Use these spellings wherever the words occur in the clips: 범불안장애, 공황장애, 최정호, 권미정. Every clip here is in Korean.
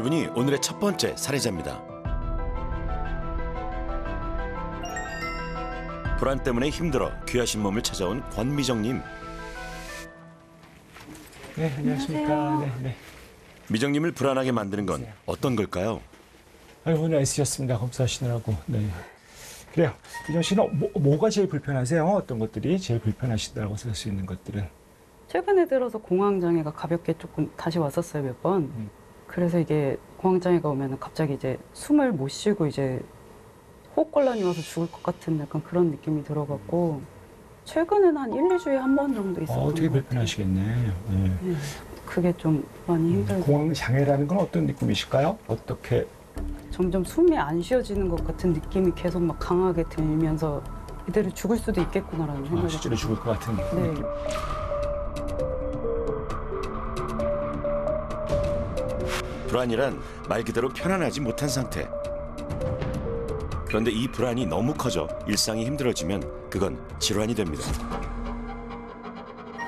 이분이 오늘의 첫 번째 살해자입니다. 불안 때문에 힘들어 귀하신 몸을 찾아온 권미정님. 네, 안녕하십니까. 네. 미정님을 불안하게 만드는 건 어떤 걸까요? 아유, 오늘 애쓰셨습니다, 검사하시느라고. 네. 그래요. 미정 씨는 뭐가 제일 불편하세요? 어떤 것들이 제일 불편하시다고 쓸 수 있는 것들은? 최근에 들어서 공황장애가 가볍게 조금 다시 왔었어요, 몇 번. 그래서 이게 공황장애가 오면 갑자기 이제 숨을 못 쉬고 이제 호흡곤란이 와서 죽을 것 같은 약간 그런 느낌이 들어갖고 최근에는 한 1~2주에 한 번 정도 있었던 것 같아요. 되게 불편하시겠네. 네. 네. 그게 좀 많이 힘들어요. 공황장애라는 건 어떤 느낌이실까요? 어떻게? 점점 숨이 안 쉬어지는 것 같은 느낌이 계속 막 강하게 들면서 이대로 죽을 수도 있겠구나라는 생각이. 실제로 죽을 것 같은 느낌. 불안이란 말 그대로 편안하지 못한 상태. 그런데 이 불안이 너무 커져 일상이 힘들어지면 그건 질환이 됩니다.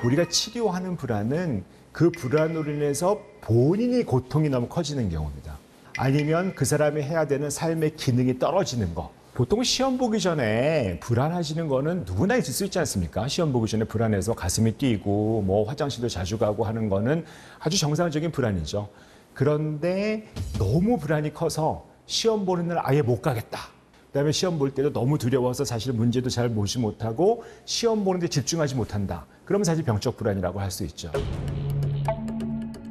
우리가 치료하는 불안은 그 불안으로 인해서 본인이 고통이 너무 커지는 경우입니다. 아니면 그 사람이 해야 되는 삶의 기능이 떨어지는 거. 보통 시험 보기 전에 불안해지는 거는 누구나 있을 수 있지 않습니까? 시험 보기 전에 불안해서 가슴이 뛰고 뭐 화장실도 자주 가고 하는 거는 아주 정상적인 불안이죠. 그런데 너무 불안이 커서 시험 보는 날 아예 못 가겠다. 그다음에 시험 볼 때도 너무 두려워서 사실 문제도 잘 보지 못하고 시험 보는데 집중하지 못한다. 그러면 사실 병적 불안이라고 할 수 있죠.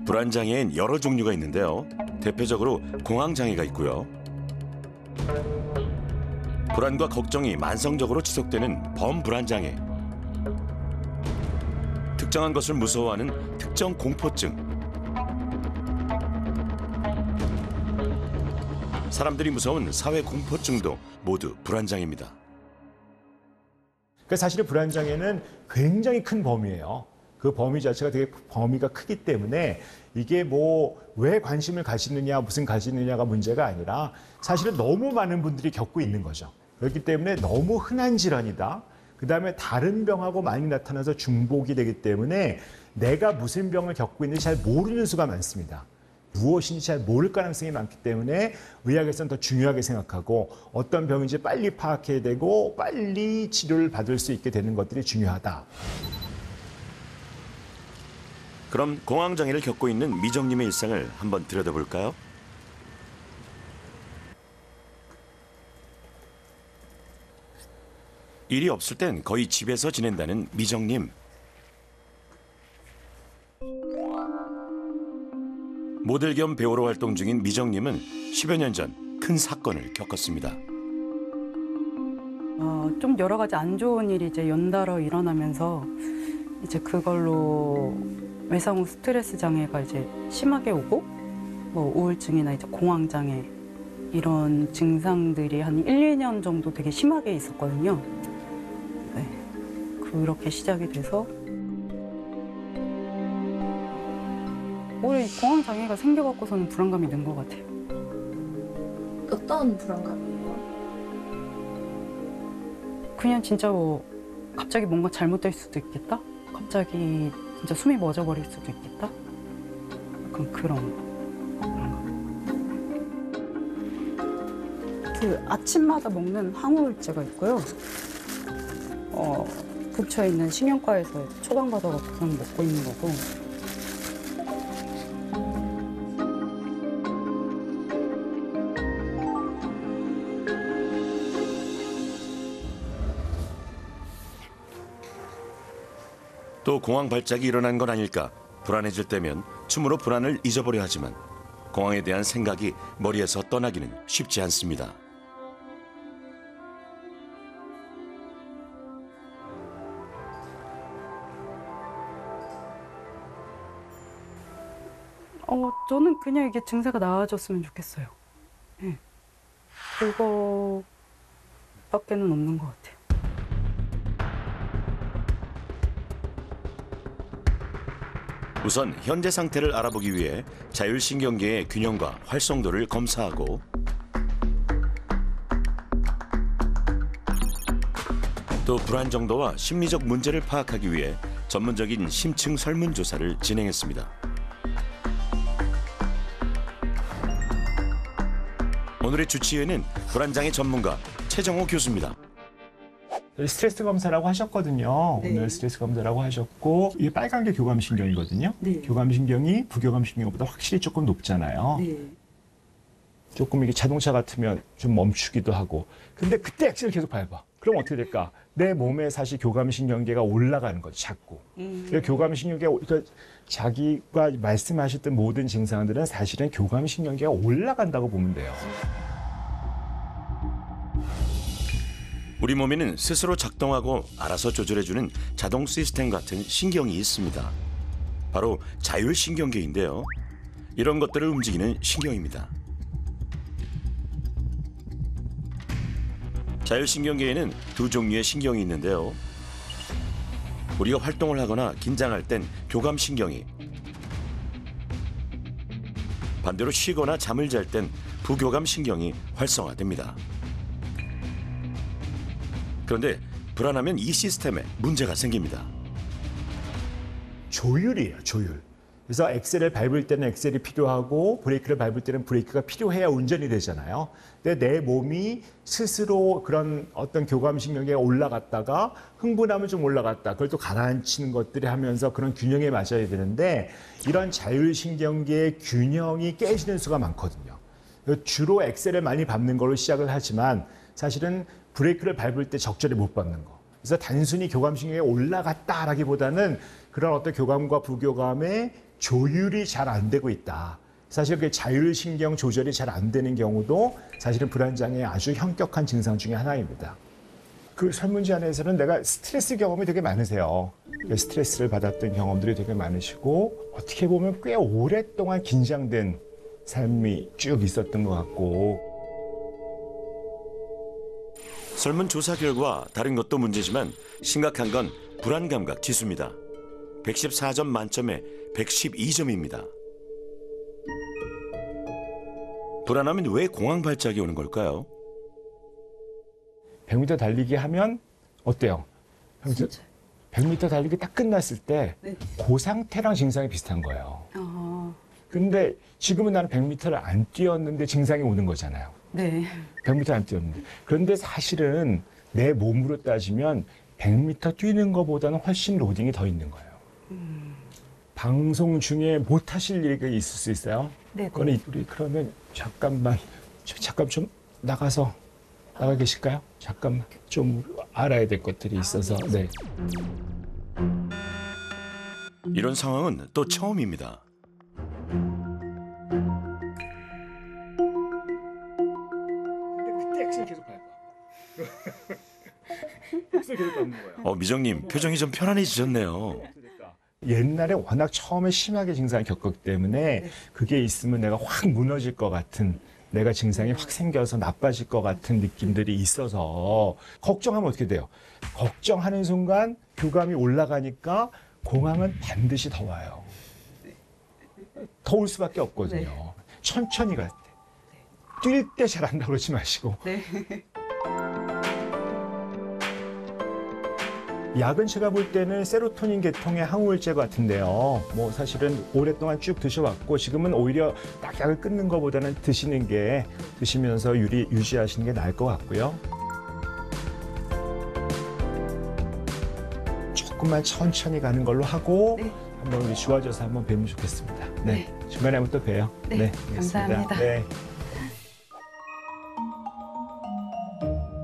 불안장애엔 여러 종류가 있는데요. 대표적으로 공황장애가 있고요. 불안과 걱정이 만성적으로 지속되는 범불안장애. 특정한 것을 무서워하는 특정 공포증. 사람들이 무서운 사회 공포증도 모두 불안장애입니다. 사실 불안장애는 굉장히 큰 범위예요. 그 범위 자체가 되게 범위가 크기 때문에 이게 뭐 왜 관심을 가지느냐 무슨 가지느냐가 문제가 아니라 사실은 너무 많은 분들이 겪고 있는 거죠. 그렇기 때문에 너무 흔한 질환이다. 그다음에 다른 병하고 많이 나타나서 중복이 되기 때문에 내가 무슨 병을 겪고 있는지 잘 모르는 수가 많습니다. 무엇인지 잘 모를 가능성이 많기 때문에 의학에서는 더 중요하게 생각하고 어떤 병인지 빨리 파악해야 되고 빨리 치료를 받을 수 있게 되는 것들이 중요하다. 그럼 공황장애를 겪고 있는 미정님의 일상을 한번 들여다볼까요? 일이 없을 땐 거의 집에서 지낸다는 미정님. 모델 겸 배우로 활동 중인 미정님은 10여 년 전 큰 사건을 겪었습니다. 좀 여러 가지 안 좋은 일이 이제 연달아 일어나면서 이제 그걸로 외상 후 스트레스 장애가 이제 심하게 오고 뭐 우울증이나 이제 공황장애 이런 증상들이 한 1~2년 정도 되게 심하게 있었거든요. 네. 그렇게 시작이 돼서 올해 공황장애가 생겨갖고서는 불안감이 는 것 같아요. 어떤 불안감이에요? 그냥 진짜 뭐 갑자기 뭔가 잘못될 수도 있겠다? 갑자기 진짜 숨이 멎어버릴 수도 있겠다? 약간 그런. 그 아침마다 먹는 항우울제가 있고요. 부처있는 신경과에서 처방받아서 먹고 있는 거고. 또 공황 발작이 일어난 건 아닐까 불안해질 때면 춤으로 불안을 잊어버려 하지만 공황에 대한 생각이 머리에서 떠나기는 쉽지 않습니다. 저는 그냥 이게 증세가 나아졌으면 좋겠어요. 네. 그거밖에는 없는 것 같아요. 우선 현재 상태를 알아보기 위해 자율신경계의 균형과 활성도를 검사하고 또 불안 정도와 심리적 문제를 파악하기 위해 전문적인 심층 설문조사를 진행했습니다. 오늘의 주치의는 불안장애 전문가 최정호 교수입니다. 스트레스 검사라고 하셨거든요. 네. 오늘 스트레스 검사라고 하셨고, 이게 빨간 게 교감신경이거든요. 네. 교감신경이 부교감신경보다 확실히 조금 높잖아요. 네. 조금 이게 자동차 같으면 좀 멈추기도 하고, 근데 그때 엑셀을 계속 밟아. 그럼 어떻게 될까? 내 몸에 사실 교감신경계가 올라가는 거죠, 자꾸. 교감신경계가, 그러니까 자기가 말씀하셨던 모든 증상들은 사실은 교감신경계가 올라간다고 보면 돼요. 우리 몸에는 스스로 작동하고 알아서 조절해주는 자동 시스템 같은 신경이 있습니다. 바로 자율신경계인데요. 이런 것들을 움직이는 신경입니다. 자율신경계에는 두 종류의 신경이 있는데요. 우리가 활동을 하거나 긴장할 땐 교감신경이, 반대로 쉬거나 잠을 잘 땐 부교감신경이 활성화됩니다. 그런데 불안하면 이 시스템에 문제가 생깁니다. 조율이에요, 조율. 그래서 엑셀을 밟을 때는 엑셀이 필요하고 브레이크를 밟을 때는 브레이크가 필요해야 운전이 되잖아요. 근데 내 몸이 스스로 그런 어떤 교감신경계가 올라갔다가 흥분하면 좀 올라갔다. 그걸 또 가라앉히는 것들이 하면서 그런 균형에 맞아야 되는데 이런 자율신경계의 균형이 깨지는 수가 많거든요. 주로 엑셀을 많이 밟는 걸로 시작을 하지만 사실은 브레이크를 밟을 때 적절히 못 밟는 거. 그래서 단순히 교감신경에 올라갔다라기보다는 그런 어떤 교감과 부교감의 조율이 잘 안 되고 있다. 사실 그 자율신경 조절이 잘 안 되는 경우도 사실은 불안장애의 아주 현격한 증상 중에 하나입니다. 그 설문지 안에서는 내가 스트레스 경험이 되게 많으세요. 스트레스를 받았던 경험들이 되게 많으시고 어떻게 보면 꽤 오랫동안 긴장된 삶이 쭉 있었던 것 같고. 설문조사 결과 다른 것도 문제지만 심각한 건 불안감각 지수입니다. 114점 만점에 112점입니다. 불안하면 왜 공황발작이 오는 걸까요? 100m 달리기 하면 어때요? 100m 달리기 딱 끝났을 때 그 상태랑 증상이 비슷한 거예요. 근데 지금은 나는 100m를 안 뛰었는데 증상이 오는 거잖아요. 네. 100m 안 뛰었는데. 그런데 사실은 내 몸으로 따지면 100m 뛰는 것보다는 훨씬 로딩이 더 있는 거예요. 방송 중에 못 하실 일이 있을 수 있어요. 네. 우리 그러면 잠깐 좀 나가서 나가 계실까요? 잠깐만 좀 알아야 될 것들이 있어서. 네. 이런 상황은 또 처음입니다. 미정님 표정이 좀 편안해지셨네요. 옛날에 워낙 처음에 심하게 증상을 겪었기 때문에 그게 있으면 내가 확 무너질 것 같은, 내가 증상이 확 생겨서 나빠질 것 같은 느낌들이 있어서 걱정하면 어떻게 돼요? 걱정하는 순간 교감이 올라가니까 공황은 반드시 더 와요. 더 올 수밖에 없거든요. 천천히 갈 때, 뛸 때 잘한다 그러지 마시고. 약은 제가 볼 때는 세로토닌 계통의 항우울제 같은데요. 뭐 사실은 오랫동안 쭉 드셔왔고 지금은 오히려 딱 약을 끊는 것보다는 드시면서 유지하시는 게 나을 것 같고요. 조금만 천천히 가는 걸로 하고 한번 우리 좋아져서 한번 뵈면 좋겠습니다. 네. 중간에 한번 또 봬요. 네. 감사합니다. 네.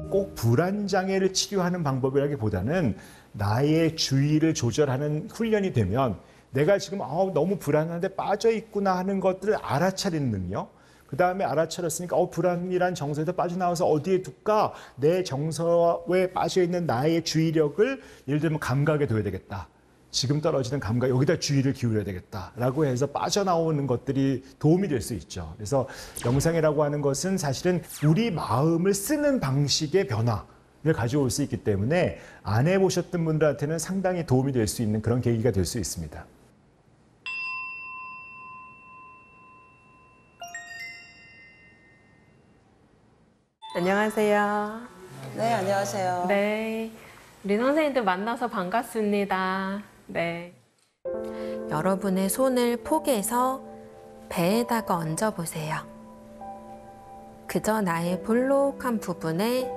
꼭 불안장애를 치료하는 방법이라기보다는 나의 주의를 조절하는 훈련이 되면 내가 지금 너무 불안한데 빠져있구나 하는 것들을 알아차리는 능력, 그 다음에 알아차렸으니까 불안이란 정서에서 빠져나와서 어디에 둘까? 내 정서에 빠져있는 나의 주의력을 예를 들면 감각에 둬야 되겠다. 지금 떨어지는 감각, 여기다 주의를 기울여야 되겠다라고 해서 빠져나오는 것들이 도움이 될 수 있죠. 그래서 명상이라고 하는 것은 사실은 우리 마음을 쓰는 방식의 변화를 가져올 수 있기 때문에 안 해보셨던 분들한테는 상당히 도움이 될 수 있는 그런 계기가 될 수 있습니다. 안녕하세요. 네, 안녕하세요. 네, 우리 선생님들 만나서 반갑습니다. 네. 여러분의 손을 포개서 배에다가 얹어보세요. 그저 나의 볼록한 부분에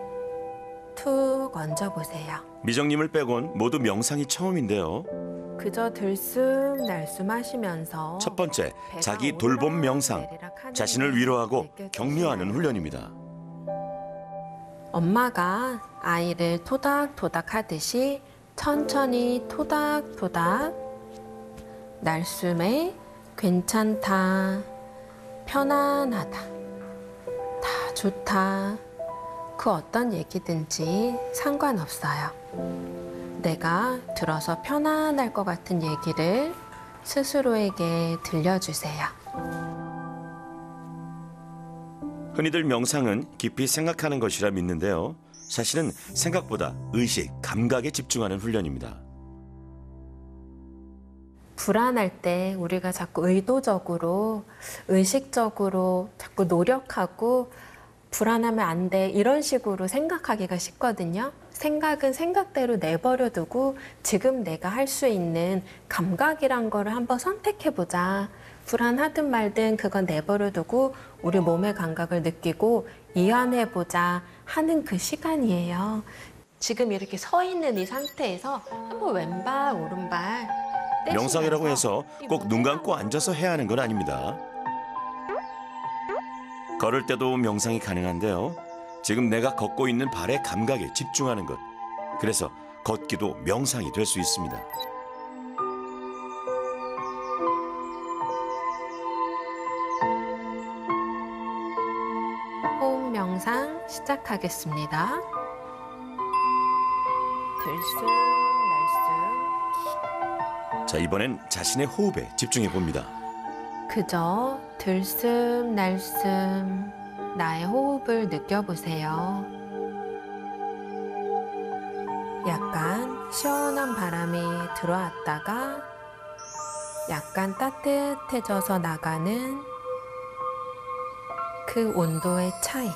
툭 얹어보세요. 미정님을 빼곤 모두 명상이 처음인데요. 그저 들숨 날숨 하시면서 첫 번째, 자기 돌봄 명상. 자신을 위로하고 격려하는 훈련입니다. 엄마가 아이를 토닥토닥 하듯이 천천히 토닥토닥 날숨에 괜찮다, 편안하다, 다 좋다, 그 어떤 얘기든지 상관없어요. 내가 들어서 편안할 것 같은 얘기를 스스로에게 들려주세요. 흔히들 명상은 깊이 생각하는 것이라 믿는데요. 사실은 생각보다 의식, 감각에 집중하는 훈련입니다. 불안할 때 우리가 자꾸 의도적으로, 의식적으로 자꾸 노력하고 불안하면 안 돼 이런 식으로 생각하기가 쉽거든요. 생각은 생각대로 내버려두고 지금 내가 할 수 있는 감각이란 거를 한번 선택해보자. 불안하든 말든 그건 내버려두고 우리 몸의 감각을 느끼고 이완해보자 하는 그 시간이에요. 지금 이렇게 서 있는 이 상태에서 한번 왼발, 오른발 명상이라고 해서 꼭 눈 감고 앉아서 해야 하는 건 아닙니다. 걸을 때도 명상이 가능한데요. 지금 내가 걷고 있는 발의 감각에 집중하는 것. 그래서 걷기도 명상이 될 수 있습니다. 호흡 명상 시작하겠습니다. 들숨 날숨. 자, 이번엔 자신의 호흡에 집중해봅니다. 그저 들숨 날숨 나의 호흡을 느껴보세요. 약간 시원한 바람이 들어왔다가 약간 따뜻해져서 나가는 그 온도의 차이.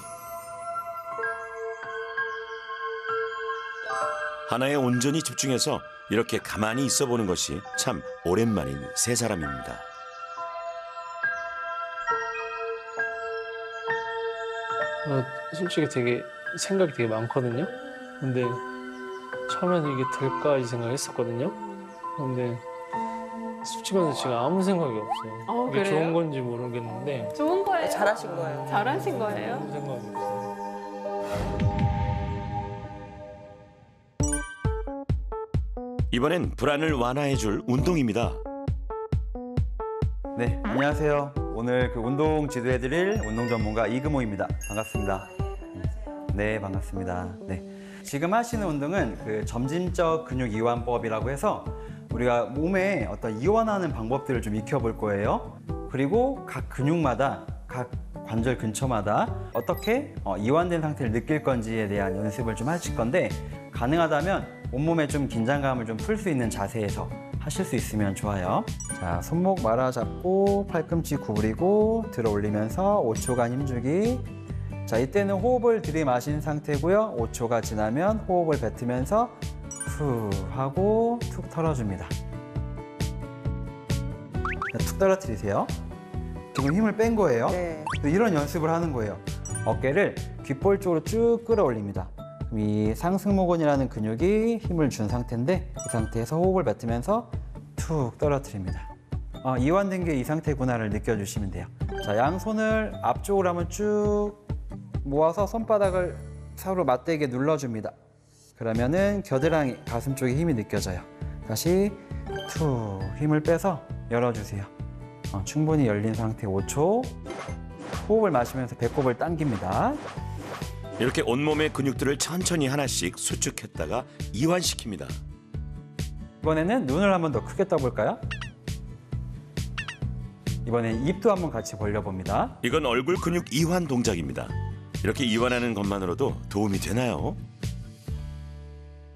하나에 온전히 집중해서 이렇게 가만히 있어보는 것이 참 오랜만인 세 사람입니다. 솔직히 되게 생각이 되게 많거든요. 근데 처음에는 이게 될까 이 생각했었거든요. 근데 솔직히 말해서 지금 아무 생각이 없어요. 이게 그래요? 좋은 건지 모르겠는데. 좋은 거예요. 잘하신 거예요. 잘하신 거예요. 아무 생각이 없어요. 이번엔 불안을 완화해줄 운동입니다. 네, 안녕하세요. 오늘 그 운동 지도해드릴 운동 전문가 이금호입니다. 반갑습니다. 네, 반갑습니다. 네, 지금 하시는 운동은 그 점진적 근육 이완법이라고 해서 우리가 몸에 어떤 이완하는 방법들을 좀 익혀볼 거예요. 그리고 각 근육마다, 각 관절 근처마다 어떻게 이완된 상태를 느낄 건지에 대한 연습을 좀 하실 건데 가능하다면 온몸에 좀 긴장감을 좀 풀 수 있는 자세에서 하실 수 있으면 좋아요. 자, 손목 말아 잡고 팔꿈치 구부리고 들어 올리면서 5초간 힘주기. 자, 이때는 호흡을 들이마신 상태고요. 5초가 지나면 호흡을 뱉으면서 후 하고 툭 털어줍니다. 자, 툭 떨어뜨리세요. 지금 힘을 뺀 거예요. 네. 이런 연습을 하는 거예요. 어깨를 귓볼 쪽으로 쭉 끌어올립니다. 이 상승모근이라는 근육이 힘을 준 상태인데 이 상태에서 호흡을 뱉으면서 툭 떨어뜨립니다. 이완된 게 이 상태구나를 느껴주시면 돼요. 자, 양손을 앞쪽으로 한번 쭉 모아서 손바닥을 서로 맞대게 눌러줍니다. 그러면은 겨드랑이, 가슴 쪽에 힘이 느껴져요. 다시 툭 힘을 빼서 열어주세요. 충분히 열린 상태 5초. 호흡을 마시면서 배꼽을 당깁니다. 이렇게 온몸의 근육들을 천천히 하나씩 수축했다가 이완시킵니다. 이번에는 눈을 한번 더 크게 떠볼까요? 이번엔 입도 한번 같이 벌려봅니다. 이건 얼굴 근육 이완 동작입니다. 이렇게 이완하는 것만으로도 도움이 되나요?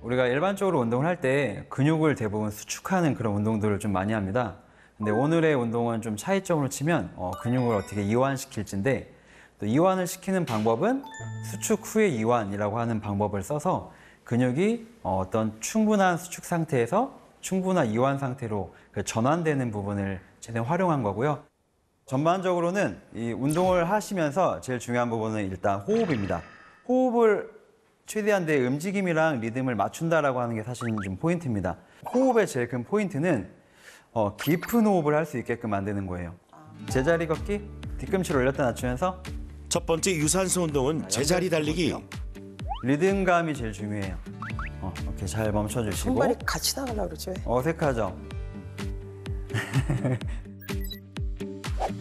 우리가 일반적으로 운동을 할 때 근육을 대부분 수축하는 그런 운동들을 좀 많이 합니다. 근데 오늘의 운동은 좀 차이점으로 치면 근육을 어떻게 이완시킬지인데 또 이완을 시키는 방법은 수축 후의 이완이라고 하는 방법을 써서 근육이 어떤 충분한 수축 상태에서 충분한 이완 상태로 전환되는 부분을 최대한 활용한 거고요. 전반적으로는 이 운동을 하시면서 제일 중요한 부분은 일단 호흡입니다. 호흡을 최대한 내 움직임이랑 리듬을 맞춘다라고 하는 게 사실은 좀 포인트입니다. 호흡의 제일 큰 포인트는 깊은 호흡을 할 수 있게끔 만드는 거예요. 제자리 걷기, 뒤꿈치를 올렸다 낮추면서. 첫 번째 유산소 운동은 제자리 달리기. 리듬감이 제일 중요해요. 이렇게 잘 멈춰주시고. 손발이 같이 나가려고 그러죠. 어색하죠?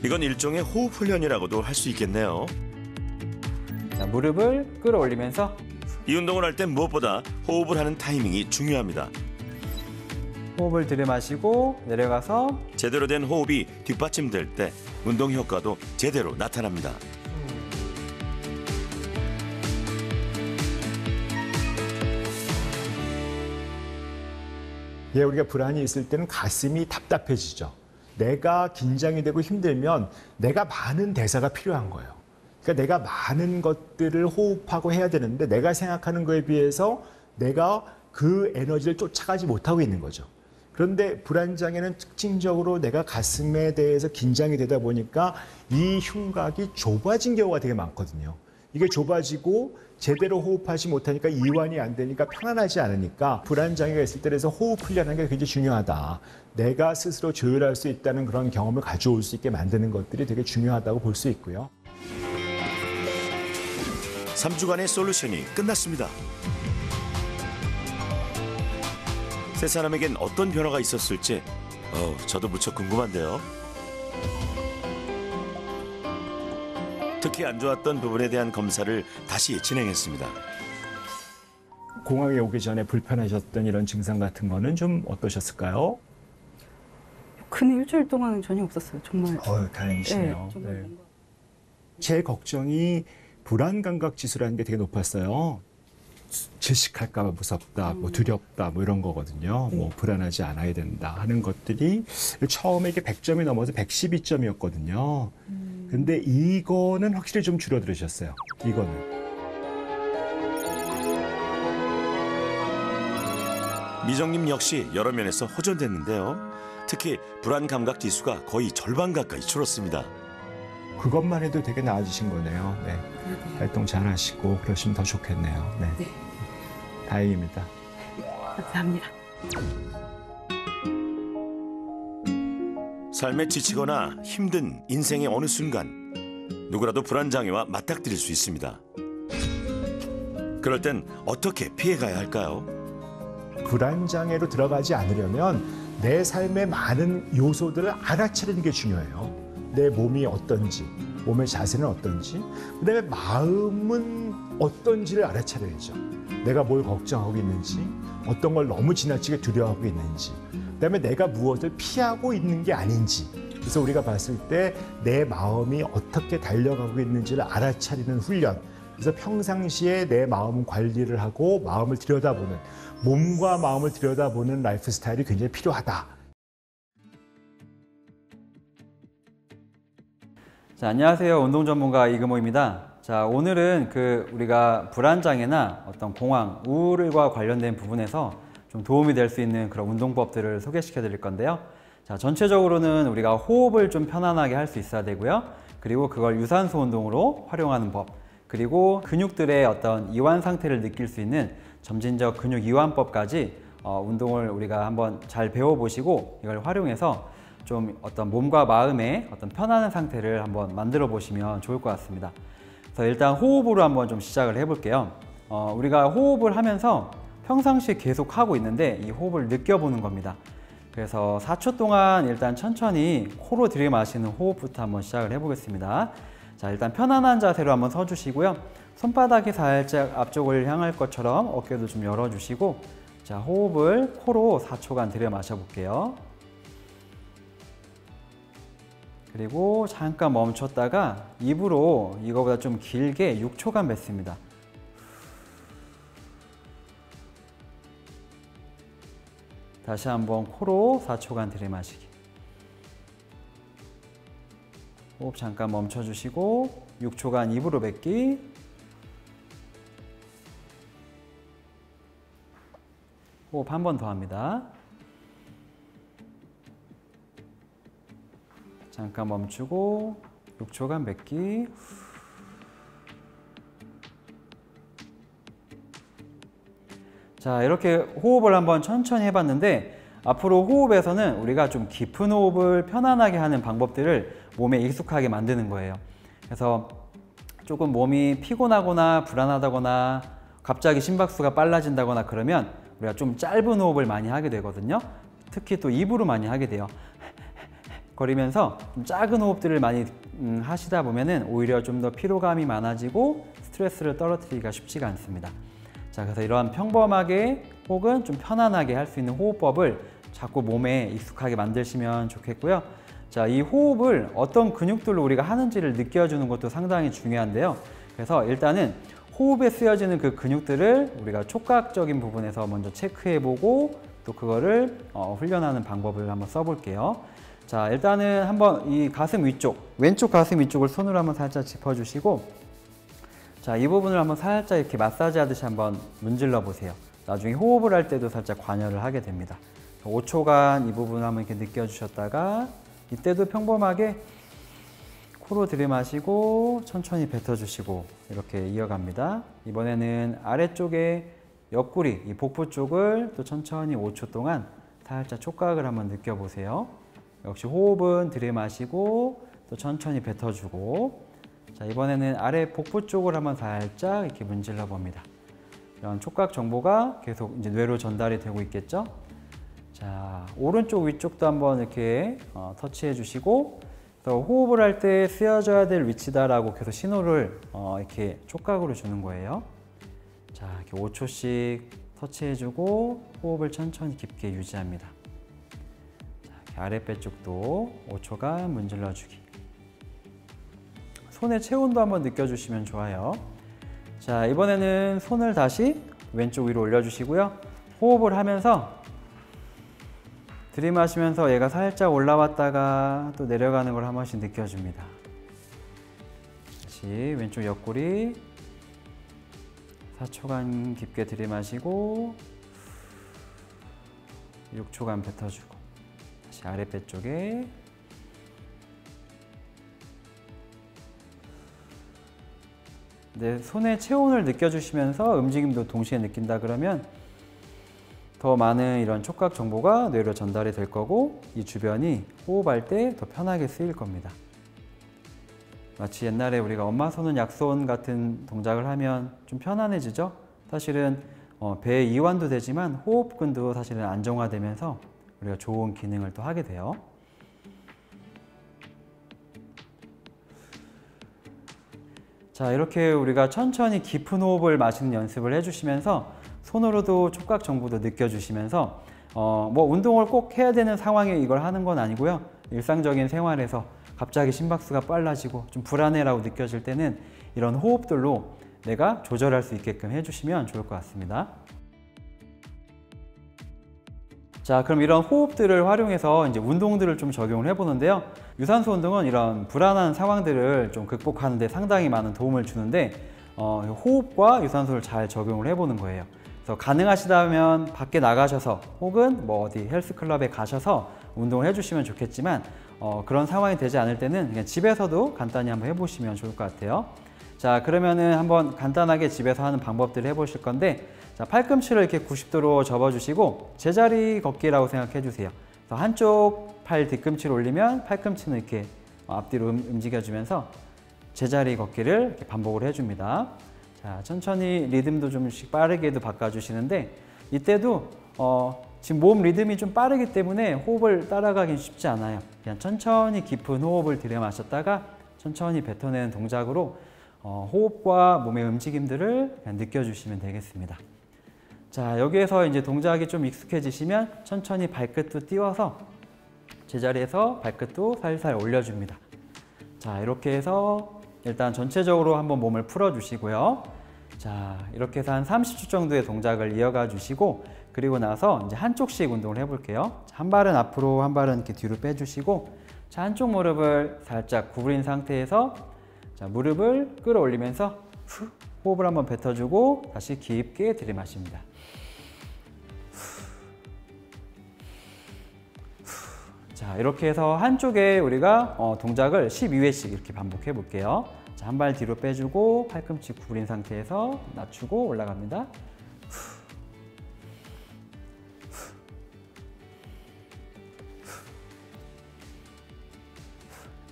이건 일종의 호흡 훈련이라고도 할 수 있겠네요. 자, 무릎을 끌어올리면서. 이 운동을 할 땐 무엇보다 호흡을 하는 타이밍이 중요합니다. 호흡을 들이마시고 내려가서. 제대로 된 호흡이 뒷받침될 때 운동 효과도 제대로 나타납니다. 예, 우리가 불안이 있을 때는 가슴이 답답해지죠. 내가 긴장이 되고 힘들면 내가 많은 대사가 필요한 거예요. 그러니까 내가 많은 것들을 호흡하고 해야 되는데 내가 생각하는 거에 비해서 내가 그 에너지를 쫓아가지 못하고 있는 거죠. 그런데 불안장애는 특징적으로 내가 가슴에 대해서 긴장이 되다 보니까 이 흉곽이 좁아진 경우가 되게 많거든요. 이게 좁아지고 제대로 호흡하지 못하니까 이완이 안 되니까 편안하지 않으니까 불안장애가 있을 때 그래서 호흡 훈련하는 게 굉장히 중요하다. 내가 스스로 조율할 수 있다는 그런 경험을 가져올 수 있게 만드는 것들이 되게 중요하다고 볼 수 있고요. 3주간의 솔루션이 끝났습니다. 세 사람에겐 어떤 변화가 있었을지 저도 무척 궁금한데요. 특히 안 좋았던 부분에 대한 검사를 다시 진행했습니다. 공항에 오기 전에 불편하셨던 이런 증상 같은 거는 좀 어떠셨을까요? 근 일주일 동안은 전혀 없었어요. 정말. 다행이시네요. 네, 네. 제 걱정이 불안 감각 지수라는 게 되게 높았어요. 질식할까 봐 무섭다, 뭐 두렵다, 뭐 이런 거거든요. 뭐 불안하지 않아야 된다 하는 것들이 처음에 이게 100점이 넘어서 112점이었거든요. 근데 이거는 확실히 좀 줄어들으셨어요. 이거는. 미정님 역시 여러 면에서 호전됐는데요. 특히 불안 감각 지수가 거의 절반 가까이 줄었습니다. 그것만 해도 되게 나아지신 거네요. 네. 활동 잘하시고 그러시면 더 좋겠네요. 네. 네. 다행입니다. 감사합니다. 삶에 지치거나 힘든 인생의 어느 순간 누구라도 불안장애와 맞닥뜨릴 수 있습니다. 그럴 땐 어떻게 피해가야 할까요? 불안장애로 들어가지 않으려면 내 삶의 많은 요소들을 알아차리는 게 중요해요. 내 몸이 어떤지, 몸의 자세는 어떤지, 그다음에 마음은 어떤지를 알아차려야죠. 내가 뭘 걱정하고 있는지, 어떤 걸 너무 지나치게 두려워하고 있는지, 그다음에 내가 무엇을 피하고 있는 게 아닌지. 그래서 우리가 봤을 때 내 마음이 어떻게 달려가고 있는지를 알아차리는 훈련. 그래서 평상시에 내 마음 관리를 하고 마음을 들여다보는, 몸과 마음을 들여다보는 라이프 스타일이 굉장히 필요하다. 자, 안녕하세요. 운동 전문가 이금호입니다. 자, 오늘은 우리가 불안장애나 어떤 공황, 우울과 관련된 부분에서 좀 도움이 될 수 있는 그런 운동법들을 소개시켜 드릴 건데요. 자, 전체적으로는 우리가 호흡을 좀 편안하게 할 수 있어야 되고요. 그리고 그걸 유산소 운동으로 활용하는 법, 그리고 근육들의 어떤 이완 상태를 느낄 수 있는 점진적 근육 이완법까지 운동을 우리가 한번 잘 배워보시고 이걸 활용해서 좀 어떤 몸과 마음의 어떤 편안한 상태를 한번 만들어 보시면 좋을 것 같습니다. 그래서 일단 호흡으로 한번 좀 시작을 해볼게요. 우리가 호흡을 하면서 평상시에 계속 하고 있는데 이 호흡을 느껴보는 겁니다. 그래서 4초 동안 일단 천천히 코로 들이마시는 호흡부터 한번 시작을 해보겠습니다. 자, 일단 편안한 자세로 한번 서주시고요. 손바닥이 살짝 앞쪽을 향할 것처럼 어깨도 좀 열어주시고, 자, 호흡을 코로 4초간 들이마셔볼게요. 그리고 잠깐 멈췄다가 입으로 이거보다 좀 길게 6초간 뱉습니다. 다시 한번 코로 4초간 들이마시기. 호흡 잠깐 멈춰주시고 6초간 입으로 뱉기. 호흡 한 번 더 합니다. 잠깐 멈추고 6초간 뱉기. 자, 이렇게 호흡을 한번 천천히 해봤는데, 앞으로 호흡에서는 우리가 좀 깊은 호흡을 편안하게 하는 방법들을 몸에 익숙하게 만드는 거예요. 그래서 조금 몸이 피곤하거나 불안하다거나 갑자기 심박수가 빨라진다거나 그러면 우리가 좀 짧은 호흡을 많이 하게 되거든요. 특히 또 입으로 많이 하게 돼요. 거리면서 좀 작은 호흡들을 많이 하시다 보면은 오히려 좀 더 피로감이 많아지고 스트레스를 떨어뜨리기가 쉽지가 않습니다. 자, 그래서 이러한 평범하게 혹은 좀 편안하게 할 수 있는 호흡법을 자꾸 몸에 익숙하게 만드시면 좋겠고요. 자, 이 호흡을 어떤 근육들로 우리가 하는지를 느껴주는 것도 상당히 중요한데요. 그래서 일단은 호흡에 쓰여지는 그 근육들을 우리가 촉각적인 부분에서 먼저 체크해보고 또 그거를 훈련하는 방법을 한번 써볼게요. 자, 일단은 한번 이 가슴 위쪽, 왼쪽 가슴 위쪽을 손으로 한번 살짝 짚어주시고, 자, 이 부분을 한번 살짝 이렇게 마사지 하듯이 한번 문질러 보세요. 나중에 호흡을 할 때도 살짝 관여를 하게 됩니다. 5초간 이 부분을 한번 이렇게 느껴주셨다가, 이때도 평범하게 코로 들이마시고 천천히 뱉어주시고 이렇게 이어갑니다. 이번에는 아래쪽에 옆구리, 이 복부 쪽을 또 천천히 5초 동안 살짝 촉각을 한번 느껴보세요. 역시 호흡은 들이마시고 또 천천히 뱉어주고, 자, 이번에는 아래 복부 쪽을 한번 살짝 이렇게 문질러 봅니다. 이런 촉각 정보가 계속 이제 뇌로 전달이 되고 있겠죠? 자, 오른쪽 위쪽도 한번 이렇게 터치해 주시고, 그래서 호흡을 할 때 쓰여져야 될 위치다라고 계속 신호를 이렇게 촉각으로 주는 거예요. 자, 이렇게 5초씩 터치해 주고 호흡을 천천히 깊게 유지합니다. 자, 이렇게 아랫배 쪽도 5초간 문질러 주기. 손의 체온도 한번 느껴주시면 좋아요. 자, 이번에는 손을 다시 왼쪽 위로 올려주시고요. 호흡을 하면서 들이마시면서 얘가 살짝 올라왔다가 또 내려가는 걸 한 번씩 느껴줍니다. 다시 왼쪽 옆구리 4초간 깊게 들이마시고 6초간 뱉어주고, 다시 아랫배 쪽에 내 손의 체온을 느껴주시면서 움직임도 동시에 느낀다 그러면 더 많은 이런 촉각 정보가 뇌로 전달이 될 거고, 이 주변이 호흡할 때 더 편하게 쓰일 겁니다. 마치 옛날에 우리가 엄마 손은 약손 같은 동작을 하면 좀 편안해지죠? 사실은 배의 이완도 되지만 호흡근도 사실은 안정화되면서 우리가 좋은 기능을 또 하게 돼요. 자, 이렇게 우리가 천천히 깊은 호흡을 마시는 연습을 해주시면서 손으로도 촉각 정보도 느껴주시면서 뭐 운동을 꼭 해야 되는 상황에 이걸 하는 건 아니고요. 일상적인 생활에서 갑자기 심박수가 빨라지고 좀 불안해라고 느껴질 때는 이런 호흡들로 내가 조절할 수 있게끔 해주시면 좋을 것 같습니다. 자, 그럼 이런 호흡들을 활용해서 이제 운동들을 좀 적용을 해보는데요. 유산소 운동은 이런 불안한 상황들을 좀 극복하는 데 상당히 많은 도움을 주는데 호흡과 유산소를 잘 적용을 해보는 거예요. 그래서 가능하시다면 밖에 나가셔서 혹은 뭐 어디 헬스클럽에 가셔서 운동을 해주시면 좋겠지만 그런 상황이 되지 않을 때는 그냥 집에서도 간단히 한번 해보시면 좋을 것 같아요. 자, 그러면은 한번 간단하게 집에서 하는 방법들을 해보실 건데, 자, 팔꿈치를 이렇게 90도로 접어주시고 제자리 걷기라고 생각해주세요. 그래서 한쪽 팔 뒤꿈치를 올리면 팔꿈치는 이렇게 앞뒤로 움직여주면서 제자리 걷기를 이렇게 반복을 해줍니다. 자, 천천히 리듬도 좀씩 빠르게도 바꿔주시는데, 이때도 지금 몸 리듬이 좀 빠르기 때문에 호흡을 따라가긴 쉽지 않아요. 그냥 천천히 깊은 호흡을 들여마셨다가 천천히 뱉어내는 동작으로 호흡과 몸의 움직임들을 그냥 느껴주시면 되겠습니다. 자, 여기에서 이제 동작이 좀 익숙해지시면 천천히 발끝도 띄워서 제자리에서 발끝도 살살 올려줍니다. 자, 이렇게 해서 일단 전체적으로 한번 몸을 풀어주시고요. 자, 이렇게 해서 한 30초 정도의 동작을 이어가 주시고, 그리고 나서 이제 한쪽씩 운동을 해볼게요. 한 발은 앞으로, 한 발은 이렇게 뒤로 빼주시고, 자, 한쪽 무릎을 살짝 구부린 상태에서, 자, 무릎을 끌어올리면서 후, 호흡을 한번 뱉어주고 다시 깊게 들이마십니다. 자, 이렇게 해서 한쪽에 우리가 동작을 12회씩 이렇게 반복해 볼게요. 자, 한 발 뒤로 빼주고 팔꿈치 구부린 상태에서 낮추고 올라갑니다.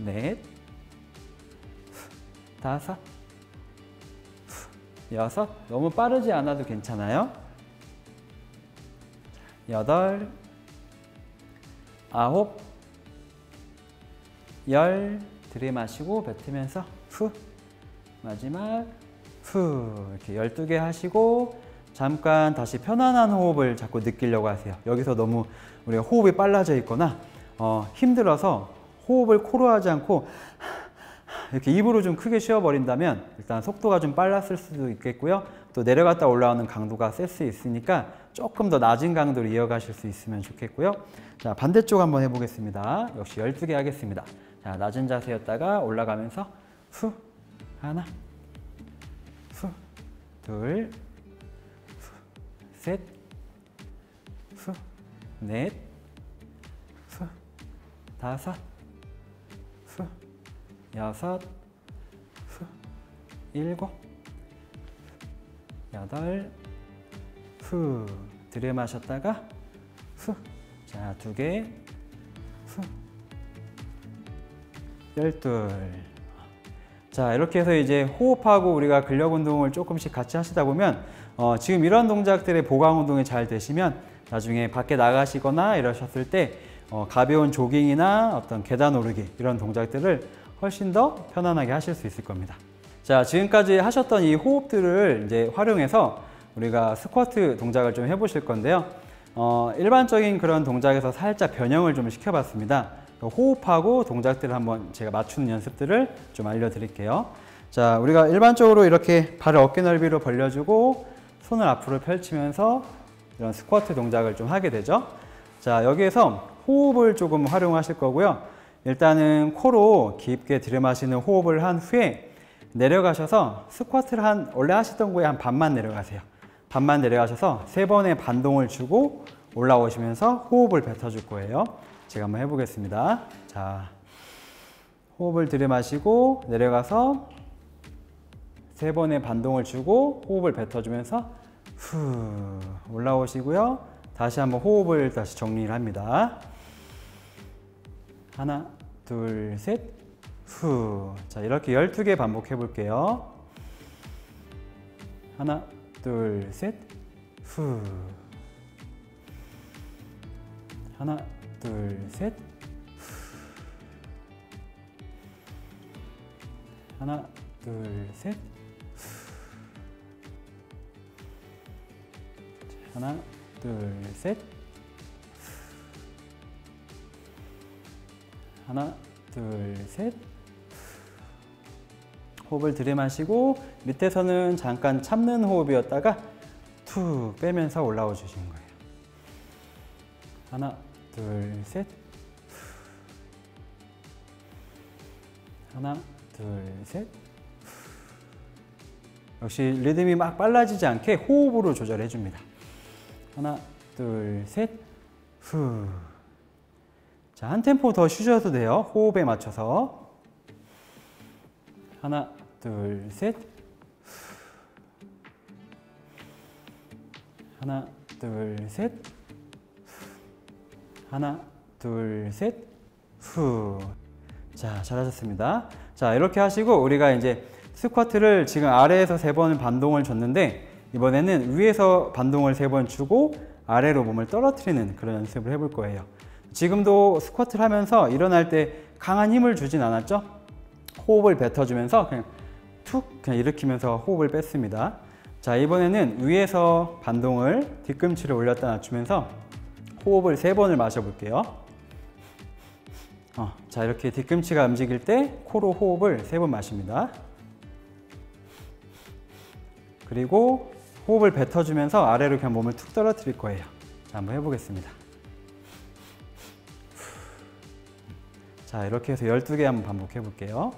넷, 다섯, 여섯, 너무 빠르지 않아도 괜찮아요. 여덟, 아홉, 열, 들이마시고 뱉으면서 후, 마지막 후, 이렇게 12개 하시고 잠깐 다시 편안한 호흡을 자꾸 느끼려고 하세요. 여기서 너무 우리가 호흡이 빨라져 있거나 힘들어서 호흡을 코로 하지 않고 이렇게 입으로 좀 크게 쉬어버린다면 일단 속도가 좀 빨랐을 수도 있겠고요. 또 내려갔다 올라오는 강도가 셀 수 있으니까 조금 더 낮은 강도로 이어가실 수 있으면 좋겠고요. 자, 반대쪽 한번 해보겠습니다. 역시 12개 하겠습니다. 자, 낮은 자세였다가 올라가면서 후, 하나, 후, 둘, 후, 셋, 후, 넷, 후, 다섯, 후, 여섯, 후, 일곱, 여덟, 후, 들이마셨다가 후, 자, 2개, 후, 12. 자, 이렇게 해서 이제 호흡하고 우리가 근력 운동을 조금씩 같이 하시다 보면 지금 이런 동작들의 보강 운동이 잘 되시면 나중에 밖에 나가시거나 이러셨을 때 가벼운 조깅이나 어떤 계단 오르기 이런 동작들을 훨씬 더 편안하게 하실 수 있을 겁니다. 자, 지금까지 하셨던 이 호흡들을 이제 활용해서 우리가 스쿼트 동작을 좀 해보실 건데요. 일반적인 그런 동작에서 살짝 변형을 좀 시켜봤습니다. 호흡하고 동작들을 한번 제가 맞추는 연습들을 좀 알려드릴게요. 자, 우리가 일반적으로 이렇게 발을 어깨 넓이로 벌려주고 손을 앞으로 펼치면서 이런 스쿼트 동작을 좀 하게 되죠. 자, 여기에서 호흡을 조금 활용하실 거고요. 일단은 코로 깊게 들이마시는 호흡을 한 후에 내려가셔서 스쿼트를 원래 하시던 거에 한 반만 내려가세요. 반만 내려가셔서 3번의 반동을 주고 올라오시면서 호흡을 뱉어줄 거예요. 제가 한번 해보겠습니다. 자, 호흡을 들이마시고 내려가서 3번의 반동을 주고 호흡을 뱉어주면서 후, 올라오시고요. 다시 한번 호흡을 다시 정리를 합니다. 하나, 둘, 셋, 후. 자, 이렇게 12개 반복해 볼게요. 하나, 둘, 셋, 후. 하나, 둘, 셋, 후. 하나, 둘, 셋, 후. 하나, 둘, 셋. 하나, 둘, 셋. 호흡을 들이마시고 밑에서는 잠깐 참는 호흡이었다가 툭 빼면서 올라와 주시는 거예요. 하나, 둘, 셋. 하나, 둘, 셋. 역시 리듬이 막 빨라지지 않게 호흡으로 조절해 줍니다. 하나, 둘, 셋. 후. 자, 한 템포 더 쉬셔도 돼요. 호흡에 맞춰서. 하나, 둘, 셋. 하나, 둘, 셋. 하나, 둘, 셋. 후. 자, 잘하셨습니다. 자, 이렇게 하시고 우리가 이제 스쿼트를 지금 아래에서 3번 반동을 줬는데 이번에는 위에서 반동을 3번 주고 아래로 몸을 떨어뜨리는 그런 연습을 해볼 거예요. 지금도 스쿼트를 하면서 일어날 때 강한 힘을 주진 않았죠? 호흡을 뱉어주면서 그냥 일으키면서 호흡을 뺐습니다. 자, 이번에는 위에서 반동을 뒤꿈치를 올렸다 낮추면서 호흡을 3번을 마셔볼게요. 자, 이렇게 뒤꿈치가 움직일 때 코로 호흡을 3번 마십니다. 그리고 호흡을 뱉어주면서 아래로 그냥 몸을 툭 떨어뜨릴 거예요. 자, 한번 해보겠습니다. 자, 이렇게 해서 12개 한번 반복해 볼게요.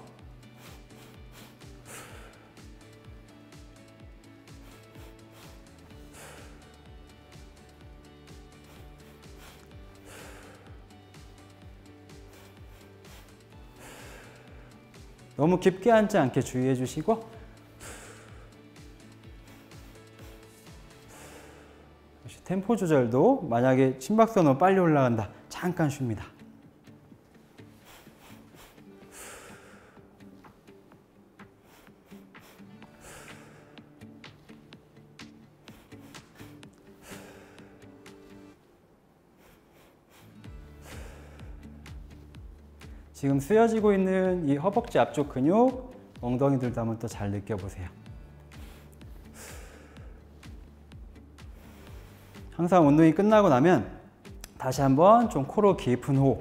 너무 깊게 앉지 않게 주의해 주시고 다시 템포 조절도 만약에 심박수가 너무 빨리 올라간다. 잠깐 쉽니다. 지금 쓰여지고 있는 이 허벅지 앞쪽 근육, 엉덩이들도 한번 또 잘 느껴보세요. 항상 운동이 끝나고 나면 다시 한번 좀 코로 깊은 호흡.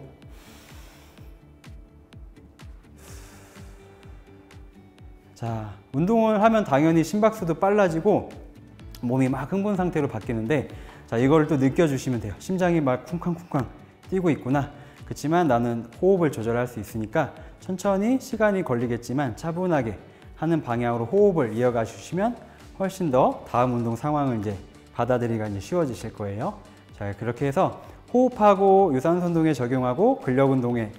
자, 운동을 하면 당연히 심박수도 빨라지고 몸이 막 흥분 상태로 바뀌는데 자, 이걸 또 느껴주시면 돼요. 심장이 막 쿵쾅쿵쾅 뛰고 있구나. 그렇지만 나는 호흡을 조절할 수 있으니까 천천히 시간이 걸리겠지만 차분하게 하는 방향으로 호흡을 이어가 주시면 훨씬 더 다음 운동 상황을 이제 받아들이기가 이제 쉬워지실 거예요. 자, 그렇게 해서 호흡하고 유산소 운동에 적용하고 근력 운동에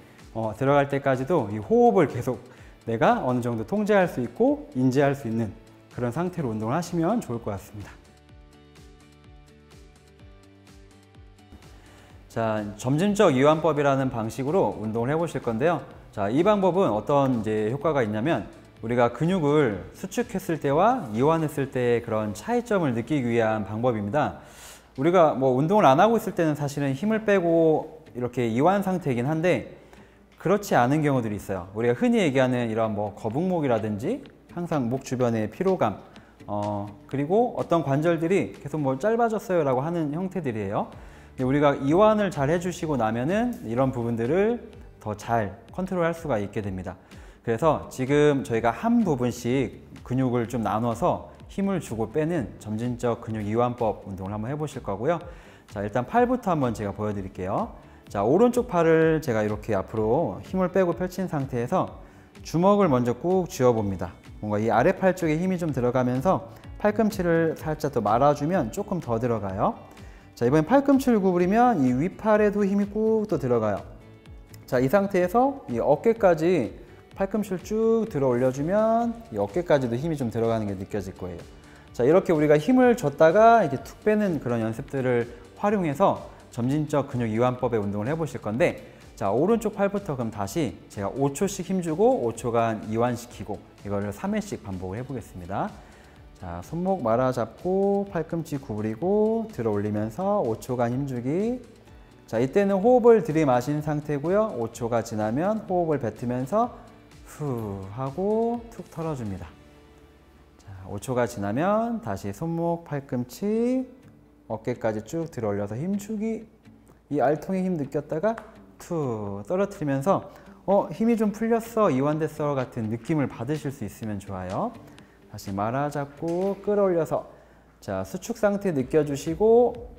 들어갈 때까지도 이 호흡을 계속 내가 어느 정도 통제할 수 있고 인지할 수 있는 그런 상태로 운동을 하시면 좋을 것 같습니다. 자, 점진적 이완법이라는 방식으로 운동을 해보실 건데요. 자, 이 방법은 어떤 이제 효과가 있냐면 우리가 근육을 수축했을 때와 이완했을 때의 그런 차이점을 느끼기 위한 방법입니다. 우리가 뭐 운동을 안 하고 있을 때는 사실은 힘을 빼고 이렇게 이완 상태이긴 한데 그렇지 않은 경우들이 있어요. 우리가 흔히 얘기하는 이런 뭐 거북목이라든지 항상 목 주변의 피로감 그리고 어떤 관절들이 계속 뭐 짧아졌어요 라고 하는 형태들이에요. 우리가 이완을 잘 해주시고 나면은 이런 부분들을 더 잘 컨트롤할 수가 있게 됩니다. 그래서 지금 저희가 한 부분씩 근육을 좀 나눠서 힘을 주고 빼는 점진적 근육 이완법 운동을 한번 해보실 거고요. 자, 일단 팔부터 한번 제가 보여드릴게요. 자, 오른쪽 팔을 제가 이렇게 앞으로 힘을 빼고 펼친 상태에서 주먹을 먼저 꾹 쥐어봅니다. 뭔가 이 아래 팔 쪽에 힘이 좀 들어가면서 팔꿈치를 살짝 더 말아주면 조금 더 들어가요. 자, 이번엔 팔꿈치를 구부리면 이 윗팔에도 힘이 꾹 또 들어가요. 자, 이 상태에서 이 어깨까지 팔꿈치를 쭉 들어 올려주면 이 어깨까지도 힘이 좀 들어가는 게 느껴질 거예요. 자, 이렇게 우리가 힘을 줬다가 이렇게 툭 빼는 그런 연습들을 활용해서 점진적 근육 이완법의 운동을 해보실 건데 자, 오른쪽 팔부터 그럼 다시 제가 5초씩 힘주고 5초간 이완시키고 이거를 3회씩 반복을 해보겠습니다. 자, 손목 말아잡고 팔꿈치 구부리고 들어 올리면서 5초간 힘주기. 자, 이때는 호흡을 들이마신 상태고요. 5초가 지나면 호흡을 뱉으면서 후 하고 툭 털어줍니다. 자, 5초가 지나면 다시 손목, 팔꿈치, 어깨까지 쭉 들어 올려서 힘주기. 이 알통에 힘 느꼈다가 툭 떨어뜨리면서 힘이 좀 풀렸어, 이완됐어 같은 느낌을 받으실 수 있으면 좋아요. 다시 말아잡고 끌어올려서 자, 수축 상태 느껴주시고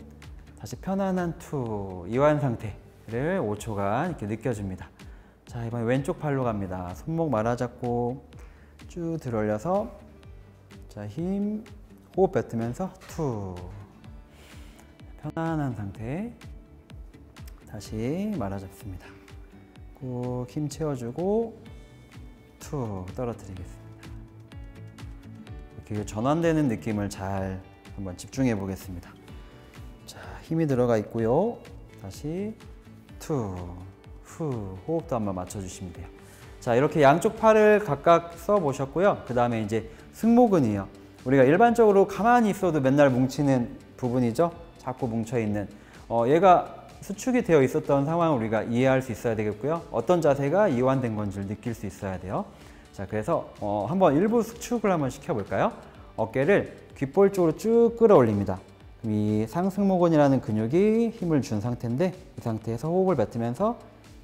다시 편안한 투 이완 상태를 5초간 이렇게 느껴줍니다. 자, 이번에 왼쪽 팔로 갑니다. 손목 말아잡고 쭉 들어올려서 자, 힘 호흡 뱉으면서 투 편안한 상태 다시 말아잡습니다. 꾹 힘 채워주고 투 떨어뜨리겠습니다. 전환되는 느낌을 잘 한번 집중해 보겠습니다. 자, 힘이 들어가 있고요. 다시 투, 후, 호흡도 한번 맞춰주시면 돼요. 자, 이렇게 양쪽 팔을 각각 써보셨고요. 그 다음에 이제 승모근이에요. 우리가 일반적으로 가만히 있어도 맨날 뭉치는 부분이죠. 자꾸 뭉쳐있는. 얘가 수축이 되어 있었던 상황을 우리가 이해할 수 있어야 되겠고요. 어떤 자세가 이완된 건지를 느낄 수 있어야 돼요. 자, 그래서 한번 일부 수축을 한번 시켜볼까요? 어깨를 귓볼 쪽으로 쭉 끌어올립니다. 이 상승모근이라는 근육이 힘을 준 상태인데 이 상태에서 호흡을 뱉으면서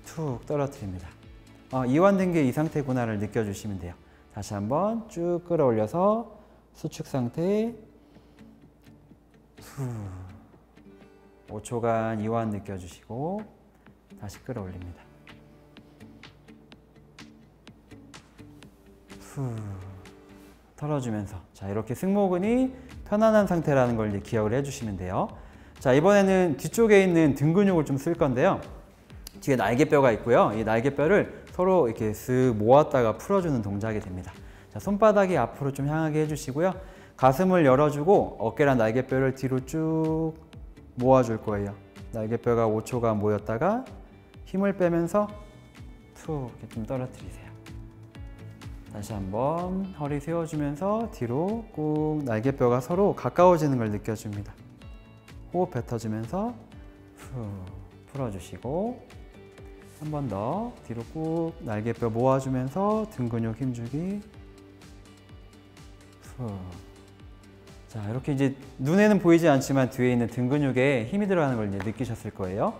툭 떨어뜨립니다. 이완된 게 이 상태구나를 느껴주시면 돼요. 다시 한번 쭉 끌어올려서 수축 상태 5초간 이완 느껴주시고 다시 끌어올립니다. 후, 털어주면서 자, 이렇게 승모근이 편안한 상태라는 걸 이제 기억을 해주시면 돼요. 자, 이번에는 뒤쪽에 있는 등 근육을 좀 쓸 건데요. 뒤에 날개뼈가 있고요. 이 날개뼈를 서로 이렇게 쓱 모았다가 풀어주는 동작이 됩니다. 자, 손바닥이 앞으로 좀 향하게 해주시고요. 가슴을 열어주고 어깨랑 날개뼈를 뒤로 쭉 모아줄 거예요. 날개뼈가 5초간 모였다가 힘을 빼면서 툭 이렇게 좀 떨어뜨리세요. 다시 한번 허리 세워주면서 뒤로 꾹 날개뼈가 서로 가까워지는 걸 느껴줍니다. 호흡 뱉어주면서 후 풀어주시고 한 번 더 뒤로 꾹 날개뼈 모아주면서 등 근육 힘주기 후. 자, 이렇게 이제 눈에는 보이지 않지만 뒤에 있는 등 근육에 힘이 들어가는 걸 이제 느끼셨을 거예요.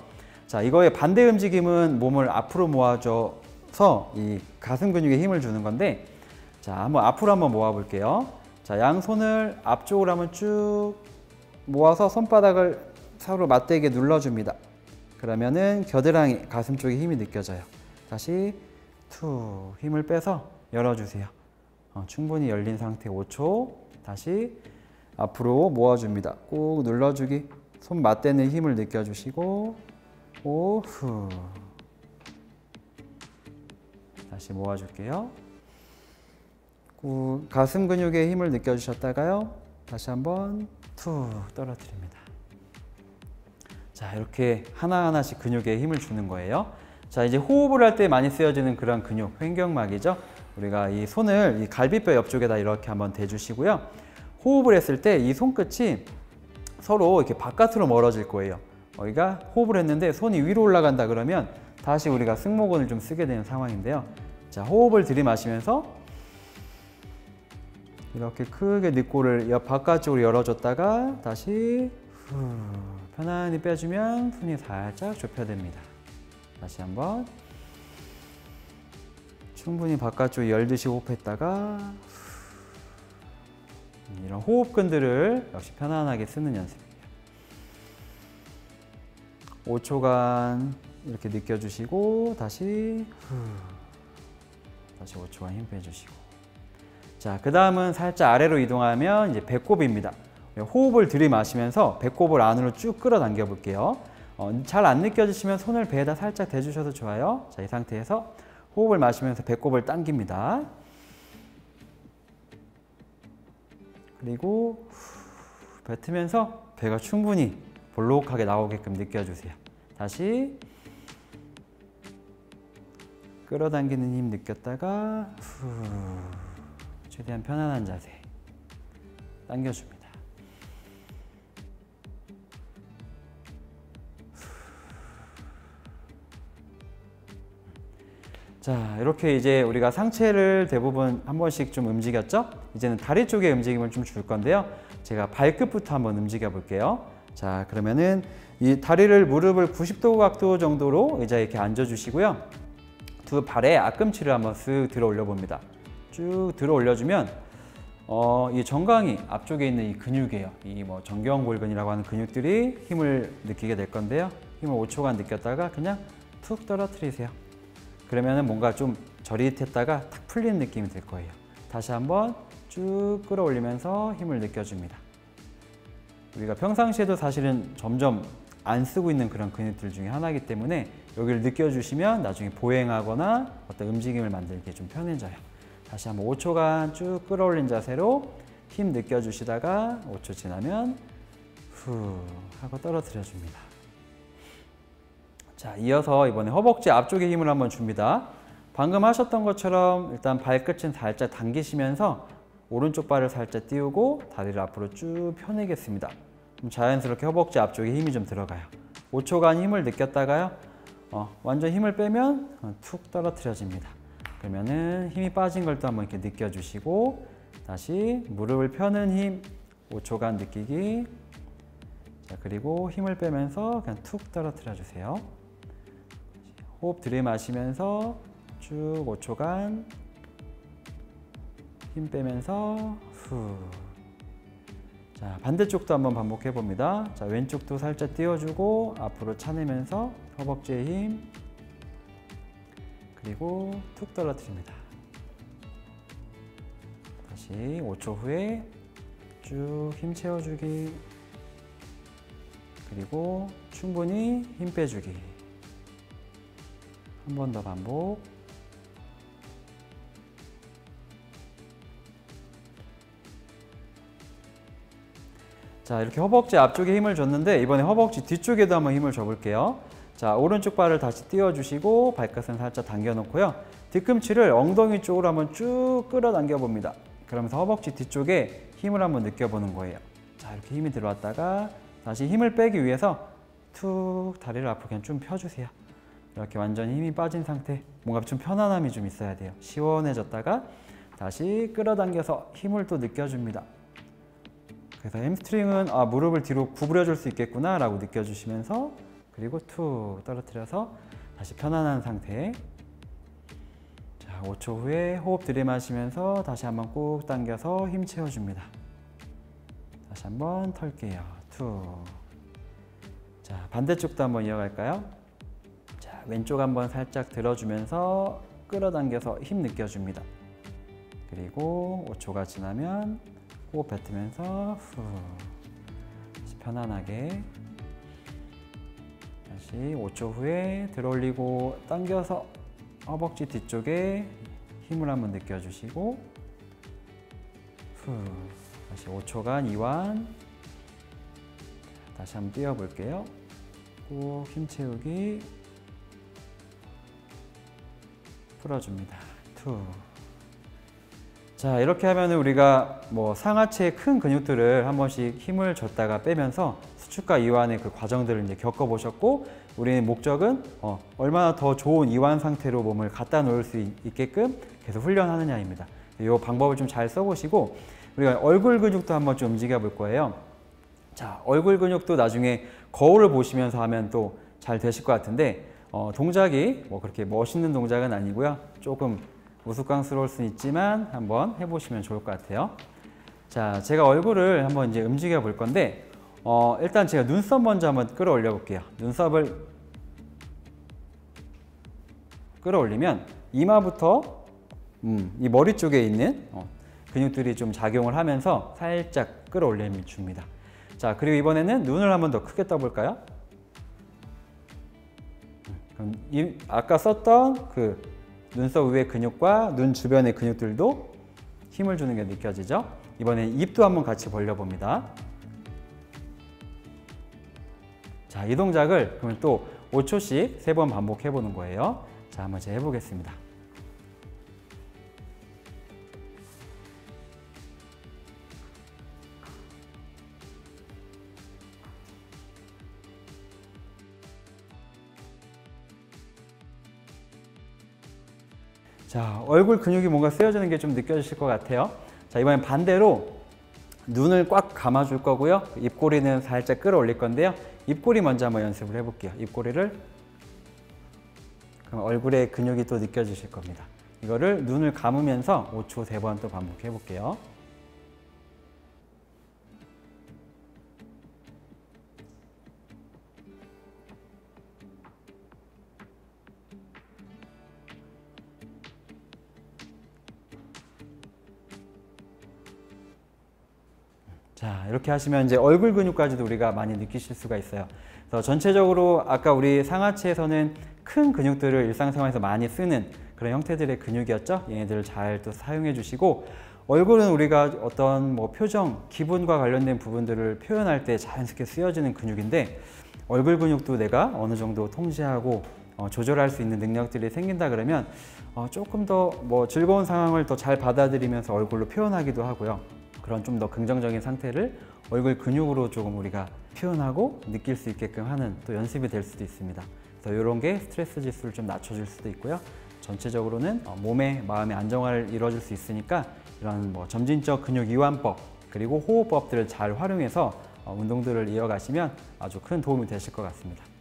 자, 이거의 반대 움직임은 몸을 앞으로 모아줘서 이 가슴 근육에 힘을 주는 건데, 자, 한번 앞으로 한번 모아 볼게요. 자, 양손을 앞쪽으로 한번 쭉 모아서 손바닥을 서로 맞대게 눌러줍니다. 그러면은 겨드랑이, 가슴 쪽에 힘이 느껴져요. 다시 툭 힘을 빼서 열어주세요. 충분히 열린 상태 5초. 다시 앞으로 모아줍니다. 꾹 눌러주기. 손 맞대는 힘을 느껴주시고 오후. 다시 모아줄게요. 꾹 가슴 근육에 힘을 느껴주셨다가요. 다시 한번 툭 떨어뜨립니다. 자, 이렇게 하나하나씩 근육에 힘을 주는 거예요. 자, 이제 호흡을 할 때 많이 쓰여지는 그런 근육, 횡격막이죠. 우리가 이 손을 이 갈비뼈 옆쪽에다 이렇게 한번 대주시고요. 호흡을 했을 때 이 손끝이 서로 이렇게 바깥으로 멀어질 거예요. 우리가 호흡을 했는데 손이 위로 올라간다 그러면 다시 우리가 승모근을 좀 쓰게 되는 상황인데요. 자, 호흡을 들이마시면서 이렇게 크게 늑골을 옆 바깥쪽으로 열어줬다가 다시 후 편안히 빼주면 손이 살짝 좁혀됩니다. 다시 한번 충분히 바깥쪽 열듯이 호흡했다가 이런 호흡근들을 역시 편안하게 쓰는 연습이에요. 5초간 이렇게 느껴주시고 다시 후 다시 5초간 힘 빼주시고. 자, 그 다음은 살짝 아래로 이동하면 이제 배꼽입니다. 호흡을 들이마시면서 배꼽을 안으로 쭉 끌어당겨 볼게요. 잘 안 느껴지시면 손을 배에다 살짝 대주셔도 좋아요. 자, 이 상태에서 호흡을 마시면서 배꼽을 당깁니다. 그리고 뱉으면서 배가 충분히 볼록하게 나오게끔 느껴주세요. 다시 끌어당기는 힘 느꼈다가 후 최대한 편안한 자세 당겨줍니다. 자, 이렇게 이제 우리가 상체를 대부분 한 번씩 좀 움직였죠? 이제는 다리 쪽의 움직임을 좀 줄 건데요. 제가 발끝부터 한번 움직여 볼게요. 자, 그러면은 이 다리를 무릎을 90도 각도 정도로 의자에 이렇게 앉아주시고요. 두 발에 앞꿈치를 한번 쓱 들어 올려 봅니다. 쭉 들어 올려주면 이 정강이 앞쪽에 있는 이 근육이에요. 이 뭐 정경골근이라고 하는 근육들이 힘을 느끼게 될 건데요. 힘을 5초간 느꼈다가 그냥 툭 떨어뜨리세요. 그러면은 뭔가 좀 저릿했다가 탁 풀리는 느낌이 들 거예요. 다시 한번 쭉 끌어올리면서 힘을 느껴줍니다. 우리가 평상시에도 사실은 점점 안 쓰고 있는 그런 근육들 중에 하나이기 때문에 여기를 느껴주시면 나중에 보행하거나 어떤 움직임을 만들기에 좀 편해져요. 다시 한번 5초간 쭉 끌어올린 자세로 힘 느껴주시다가 5초 지나면 후 하고 떨어뜨려줍니다. 자, 이어서 이번에 허벅지 앞쪽에 힘을 한번 줍니다. 방금 하셨던 것처럼 일단 발끝은 살짝 당기시면서 오른쪽 발을 살짝 띄우고 다리를 앞으로 쭉 펴내겠습니다. 그럼 자연스럽게 허벅지 앞쪽에 힘이 좀 들어가요. 5초간 힘을 느꼈다가요. 완전 힘을 빼면 툭 떨어뜨려집니다. 그러면은 힘이 빠진 걸 또 한번 이렇게 느껴주시고 다시 무릎을 펴는 힘 5초간 느끼기. 자, 그리고 힘을 빼면서 그냥 툭 떨어뜨려주세요. 호흡 들이마시면서 쭉 5초간 힘 빼면서 후. 자, 반대쪽도 한번 반복해 봅니다. 자, 왼쪽도 살짝 띄워주고 앞으로 차내면서 허벅지에 힘 그리고 툭 떨어뜨립니다. 다시 5초 후에 쭉 힘 채워주기 그리고 충분히 힘 빼주기. 한 번 더 반복. 자, 이렇게 허벅지 앞쪽에 힘을 줬는데 이번에 허벅지 뒤쪽에도 한번 힘을 줘볼게요. 자, 오른쪽 발을 다시 띄워주시고 발가슴 살짝 당겨놓고요. 뒤꿈치를 엉덩이 쪽으로 한번 쭉 끌어당겨봅니다. 그러면서 허벅지 뒤쪽에 힘을 한번 느껴보는 거예요. 자, 이렇게 힘이 들어왔다가 다시 힘을 빼기 위해서 툭 다리를 앞으로 그냥 좀 펴주세요. 이렇게 완전히 힘이 빠진 상태, 뭔가 좀 편안함이 좀 있어야 돼요. 시원해졌다가 다시 끌어당겨서 힘을 또 느껴줍니다. 그래서 햄스트링은 아, 무릎을 뒤로 구부려 줄 수 있겠구나 라고 느껴주시면서, 그리고 툭 떨어뜨려서 다시 편안한 상태. 자, 5초 후에 호흡 들이마시면서 다시 한번 꾹 당겨서 힘 채워줍니다. 다시 한번 털게요. 툭. 자, 반대쪽도 한번 이어갈까요? 자, 왼쪽 한번 살짝 들어주면서 끌어당겨서 힘 느껴줍니다. 그리고 5초가 지나면 호흡 뱉으면서 후, 다시 편안하게. 다시 5초 후에 들어올리고 당겨서 허벅지 뒤쪽에 힘을 한번 느껴주시고 후, 다시 5초간 이완. 다시 한번 띄워볼게요. 꾹 힘 채우기, 풀어줍니다. 투. 자, 이렇게 하면 우리가 뭐 상하체의 큰 근육들을 한 번씩 힘을 줬다가 빼면서 수축과 이완의 그 과정들을 이제 겪어보셨고, 우리의 목적은 얼마나 더 좋은 이완 상태로 몸을 갖다 놓을 수 있게끔 계속 훈련하느냐입니다. 이 방법을 좀 잘 써보시고, 우리가 얼굴 근육도 한번 좀 움직여 볼 거예요. 자, 얼굴 근육도 나중에 거울을 보시면서 하면 또 잘 되실 것 같은데, 동작이 뭐 그렇게 멋있는 동작은 아니고요. 조금 우스꽝스러울 수는 있지만 한번 해보시면 좋을 것 같아요. 자, 제가 얼굴을 한번 이제 움직여 볼 건데, 일단 제가 눈썹 먼저 한번 끌어올려 볼게요. 눈썹을 끌어올리면 이마부터 이 머리 쪽에 있는 근육들이 좀 작용을 하면서 살짝 끌어올려 줍니다. 자, 그리고 이번에는 눈을 한번 더 크게 떠볼까요? 그럼 아까 썼던 그 눈썹 위의 근육과 눈 주변의 근육들도 힘을 주는 게 느껴지죠? 이번엔 입도 한번 같이 벌려봅니다. 자, 이 동작을 그러면 또 5초씩 3번 반복해보는 거예요. 자, 한번 제가 해보겠습니다. 자, 얼굴 근육이 뭔가 쓰여지는 게 좀 느껴지실 것 같아요. 자, 이번엔 반대로 눈을 꽉 감아줄 거고요. 입꼬리는 살짝 끌어올릴 건데요. 입꼬리 먼저 한번 연습을 해볼게요. 입꼬리를. 그럼 얼굴의 근육이 또 느껴지실 겁니다. 이거를 눈을 감으면서 5초 3번 또 반복해볼게요. 자, 이렇게 하시면 이제 얼굴 근육까지도 우리가 많이 느끼실 수가 있어요. 그래서 전체적으로 아까 우리 상하체에서는 큰 근육들을 일상생활에서 많이 쓰는 그런 형태들의 근육이었죠. 얘네들을 잘 또 사용해 주시고, 얼굴은 우리가 어떤 뭐 표정, 기분과 관련된 부분들을 표현할 때 자연스럽게 쓰여지는 근육인데, 얼굴 근육도 내가 어느 정도 통제하고 조절할 수 있는 능력들이 생긴다 그러면 조금 더 뭐 즐거운 상황을 더 잘 받아들이면서 얼굴로 표현하기도 하고요. 그런 좀 더 긍정적인 상태를 얼굴 근육으로 조금 우리가 표현하고 느낄 수 있게끔 하는 또 연습이 될 수도 있습니다. 그래서 이런 게 스트레스 지수를 좀 낮춰줄 수도 있고요. 전체적으로는 몸의, 마음의 안정화를 이뤄줄 수 있으니까 이런 뭐 점진적 근육 이완법, 그리고 호흡법들을 잘 활용해서 운동들을 이어가시면 아주 큰 도움이 되실 것 같습니다.